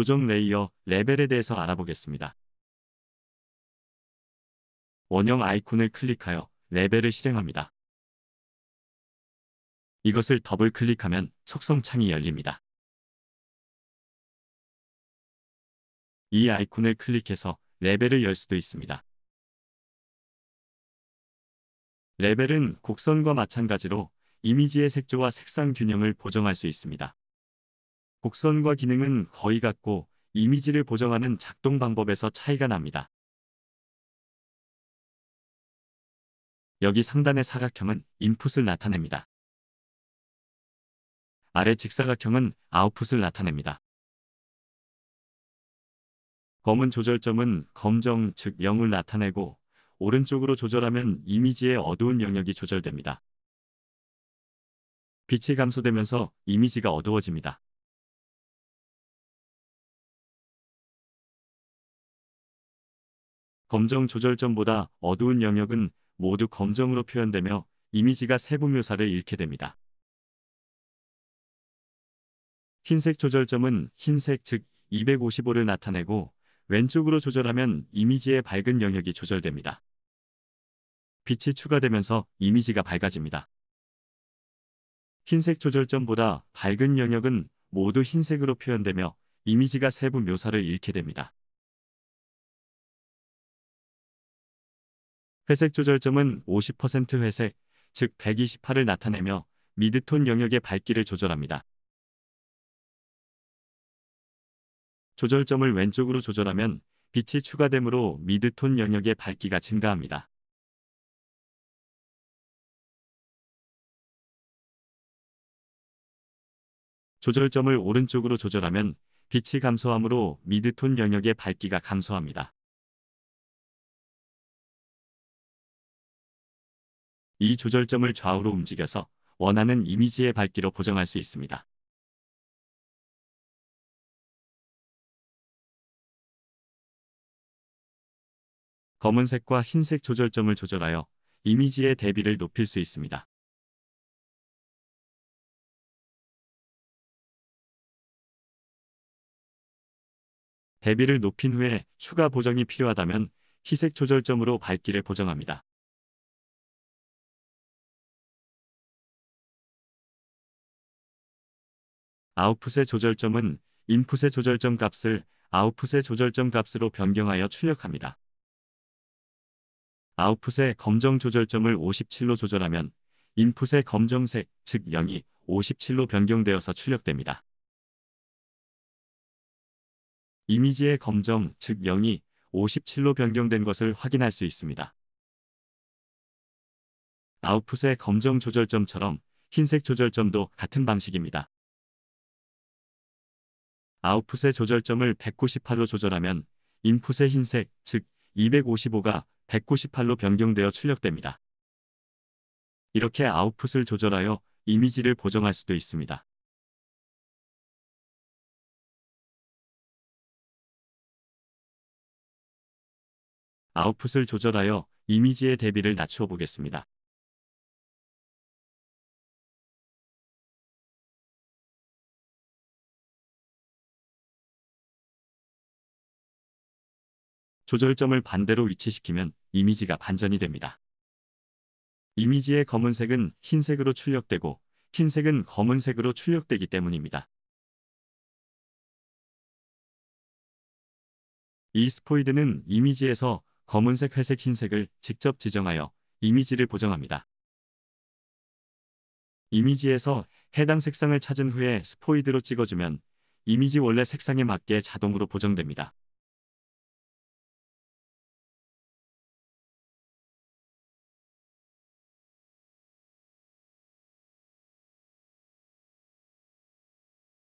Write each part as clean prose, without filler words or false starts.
조정 레이어 레벨에 대해서 알아보겠습니다. 원형 아이콘을 클릭하여 레벨을 실행합니다. 이것을 더블 클릭하면 속성창이 열립니다. 이 아이콘을 클릭해서 레벨을 열 수도 있습니다. 레벨은 곡선과 마찬가지로 이미지의 색조와 색상 균형을 보정할 수 있습니다. 곡선과 기능은 거의 같고 이미지를 보정하는 작동 방법에서 차이가 납니다. 여기 상단의 사각형은 인풋을 나타냅니다. 아래 직사각형은 아웃풋을 나타냅니다. 검은 조절점은 검정 즉 0을 나타내고 오른쪽으로 조절하면 이미지의 어두운 영역이 조절됩니다. 빛이 감소되면서 이미지가 어두워집니다. 검정 조절점보다 어두운 영역은 모두 검정으로 표현되며 이미지가 세부 묘사를 잃게 됩니다. 흰색 조절점은 흰색 즉 255를 나타내고 왼쪽으로 조절하면 이미지의 밝은 영역이 조절됩니다. 빛이 추가되면서 이미지가 밝아집니다. 흰색 조절점보다 밝은 영역은 모두 흰색으로 표현되며 이미지가 세부 묘사를 잃게 됩니다. 회색 조절점은 50% 회색, 즉 128을 나타내며 미드톤 영역의 밝기를 조절합니다. 조절점을 왼쪽으로 조절하면 빛이 추가되므로 미드톤 영역의 밝기가 증가합니다. 조절점을 오른쪽으로 조절하면 빛이 감소하므로 미드톤 영역의 밝기가 감소합니다. 이 조절점을 좌우로 움직여서 원하는 이미지의 밝기로 보정할 수 있습니다. 검은색과 흰색 조절점을 조절하여 이미지의 대비를 높일 수 있습니다. 대비를 높인 후에 추가 보정이 필요하다면 희색 조절점으로 밝기를 보정합니다. 아웃풋의 조절점은 인풋의 조절점 값을 아웃풋의 조절점 값으로 변경하여 출력합니다. 아웃풋의 검정 조절점을 57로 조절하면 인풋의 검정색, 즉 0이 57로 변경되어서 출력됩니다. 이미지의 검정, 즉 0이 57로 변경된 것을 확인할 수 있습니다. 아웃풋의 검정 조절점처럼 흰색 조절점도 같은 방식입니다. 아웃풋의 조절점을 198로 조절하면 인풋의 흰색, 즉 255가 198로 변경되어 출력됩니다. 이렇게 아웃풋을 조절하여 이미지를 보정할 수도 있습니다. 아웃풋을 조절하여 이미지의 대비를 낮추어 보겠습니다. 조절점을 반대로 위치시키면 이미지가 반전이 됩니다. 이미지의 검은색은 흰색으로 출력되고 흰색은 검은색으로 출력되기 때문입니다. 이 스포이드는 이미지에서 검은색, 회색, 흰색을 직접 지정하여 이미지를 보정합니다. 이미지에서 해당 색상을 찾은 후에 스포이드로 찍어주면 이미지 원래 색상에 맞게 자동으로 보정됩니다.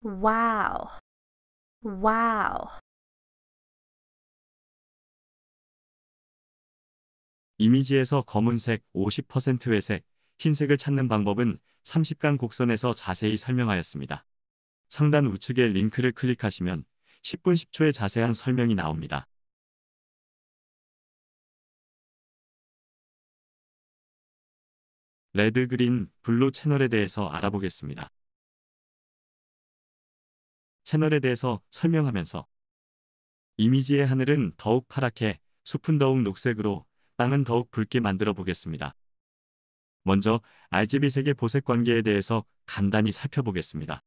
와우. 이미지에서 검은색, 50% 회색, 흰색을 찾는 방법은 30간 곡선에서 자세히 설명하였습니다. 상단 우측의 링크를 클릭하시면 10분 10초의 자세한 설명이 나옵니다. 레드, 그린, 블루 채널에 대해서 알아보겠습니다. 채널에 대해서 설명하면서 이미지의 하늘은 더욱 파랗게, 숲은 더욱 녹색으로, 땅은 더욱 붉게 만들어 보겠습니다. 먼저 RGB색의 보색 관계에 대해서 간단히 살펴보겠습니다.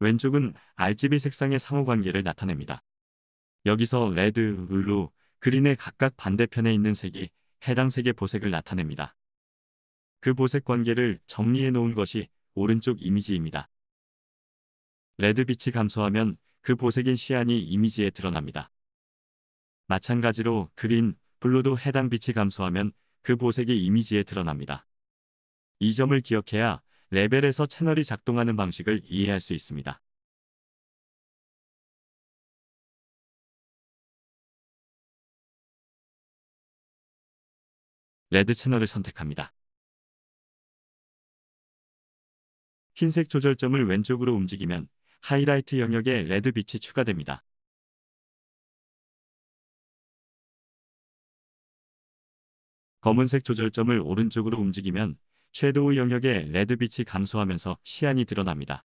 왼쪽은 RGB 색상의 상호관계를 나타냅니다. 여기서 레드, 블루, 그린의 각각 반대편에 있는 색이 해당 색의 보색을 나타냅니다. 그 보색 관계를 정리해 놓은 것이 오른쪽 이미지입니다. 레드 빛이 감소하면 그 보색인 시안이 이미지에 드러납니다. 마찬가지로 그린, 블루도 해당 빛이 감소하면 그 보색이 이미지에 드러납니다. 이 점을 기억해야 레벨에서 채널이 작동하는 방식을 이해할 수 있습니다. 레드 채널을 선택합니다. 흰색 조절점을 왼쪽으로 움직이면 하이라이트 영역에 레드 빛이 추가됩니다. 검은색 조절점을 오른쪽으로 움직이면 섀도우 영역에 레드 빛이 감소하면서 시안이 드러납니다.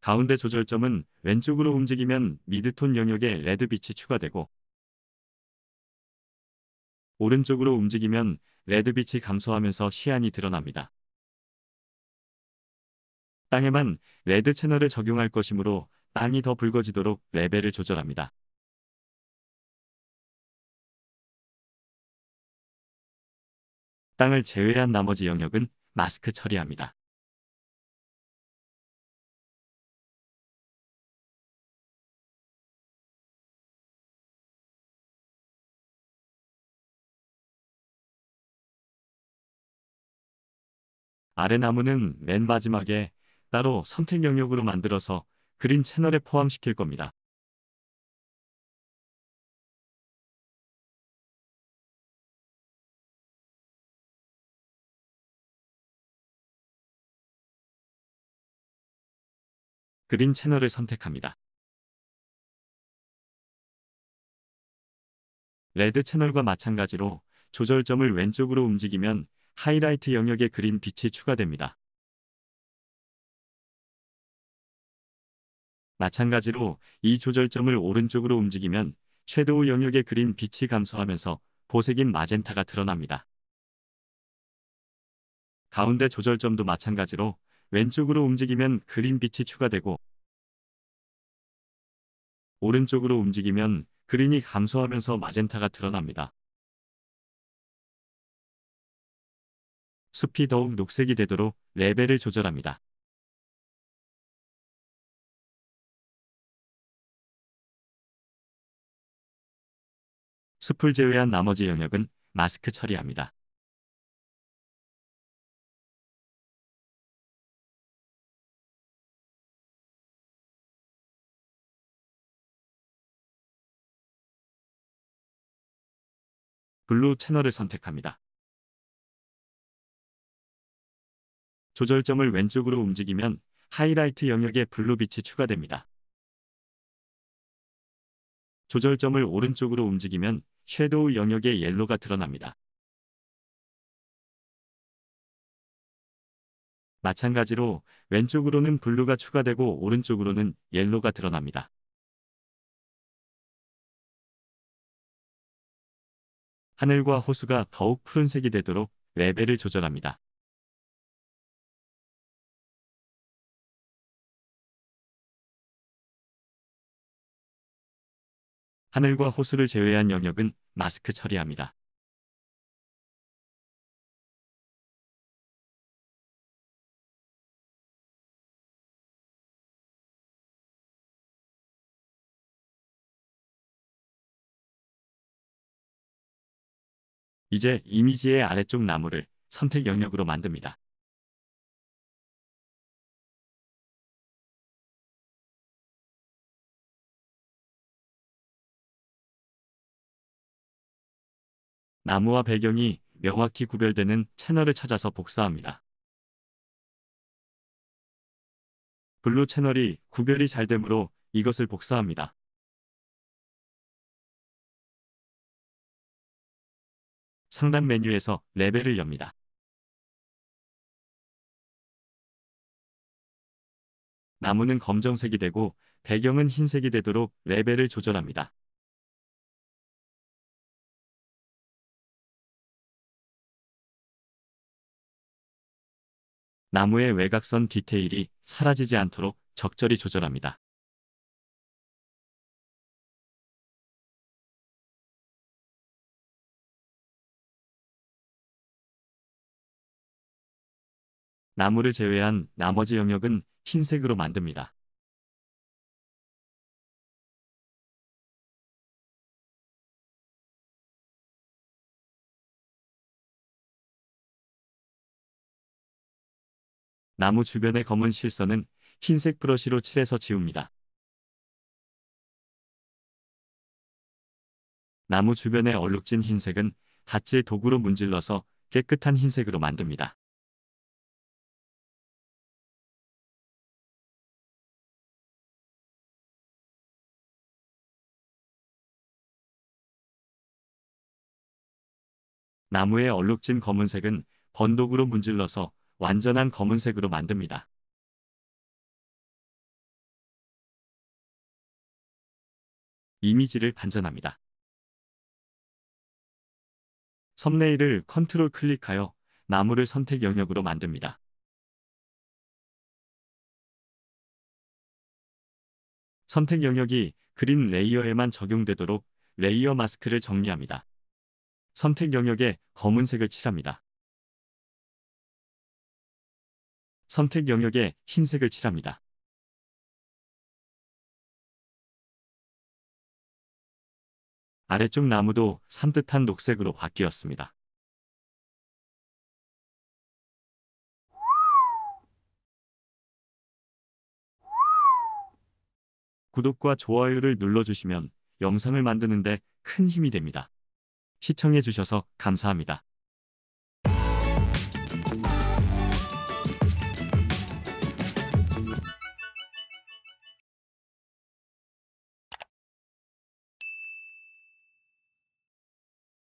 가운데 조절점은 왼쪽으로 움직이면 미드톤 영역에 레드 빛이 추가되고 오른쪽으로 움직이면 레드 빛이 감소하면서 시안이 드러납니다. 땅에만 레드 채널을 적용할 것이므로 땅이 더 붉어지도록 레벨을 조절합니다. 땅을 제외한 나머지 영역은 마스크 처리합니다. 아래 나무는 맨 마지막에 따로 선택 영역으로 만들어서 그린 채널에 포함시킬 겁니다. 그린 채널을 선택합니다. 레드 채널과 마찬가지로 조절점을 왼쪽으로 움직이면 하이라이트 영역에 그린 빛이 추가됩니다. 마찬가지로 이 조절점을 오른쪽으로 움직이면 섀도우 영역에 그린 빛이 감소하면서 보색인 마젠타가 드러납니다. 가운데 조절점도 마찬가지로 왼쪽으로 움직이면 그린 빛이 추가되고 오른쪽으로 움직이면 그린이 감소하면서 마젠타가 드러납니다. 숲이 더욱 녹색이 되도록 레벨을 조절합니다. 숲을 제외한 나머지 영역은 마스크 처리합니다. 블루 채널을 선택합니다. 조절점을 왼쪽으로 움직이면 하이라이트 영역에 블루 빛이 추가됩니다. 조절점을 오른쪽으로 움직이면 섀도우 영역에 옐로가 드러납니다. 마찬가지로 왼쪽으로는 블루가 추가되고 오른쪽으로는 옐로가 드러납니다. 하늘과 호수가 더욱 푸른색이 되도록 레벨을 조절합니다. 하늘과 호수를 제외한 영역은 마스크 처리합니다. 이제 이미지의 아래쪽 나무를 선택 영역으로 만듭니다. 나무와 배경이 명확히 구별되는 채널을 찾아서 복사합니다. 블루 채널이 구별이 잘 되므로 이것을 복사합니다. 상단 메뉴에서 레벨을 엽니다. 나무는 검정색이 되고 배경은 흰색이 되도록 레벨을 조절합니다. 나무의 외곽선 디테일이 사라지지 않도록 적절히 조절합니다. 나무를 제외한 나머지 영역은 흰색으로 만듭니다. 나무 주변의 검은 실선은 흰색 브러쉬로 칠해서 지웁니다. 나무 주변의 얼룩진 흰색은 닷지 도구로 문질러서 깨끗한 흰색으로 만듭니다. 나무의 얼룩진 검은색은 번독으로 문질러서 완전한 검은색으로 만듭니다. 이미지를 반전합니다. 썸네일을 컨트롤 클릭하여 나무를 선택 영역으로 만듭니다. 선택 영역이 그린 레이어에만 적용되도록 레이어 마스크를 정리합니다. 선택 영역에 검은색을 칠합니다. 선택 영역에 흰색을 칠합니다. 아래쪽 나무도 산뜻한 녹색으로 바뀌었습니다. 구독과 좋아요를 눌러주시면 영상을 만드는데 큰 힘이 됩니다. 시청해주셔서 감사합니다.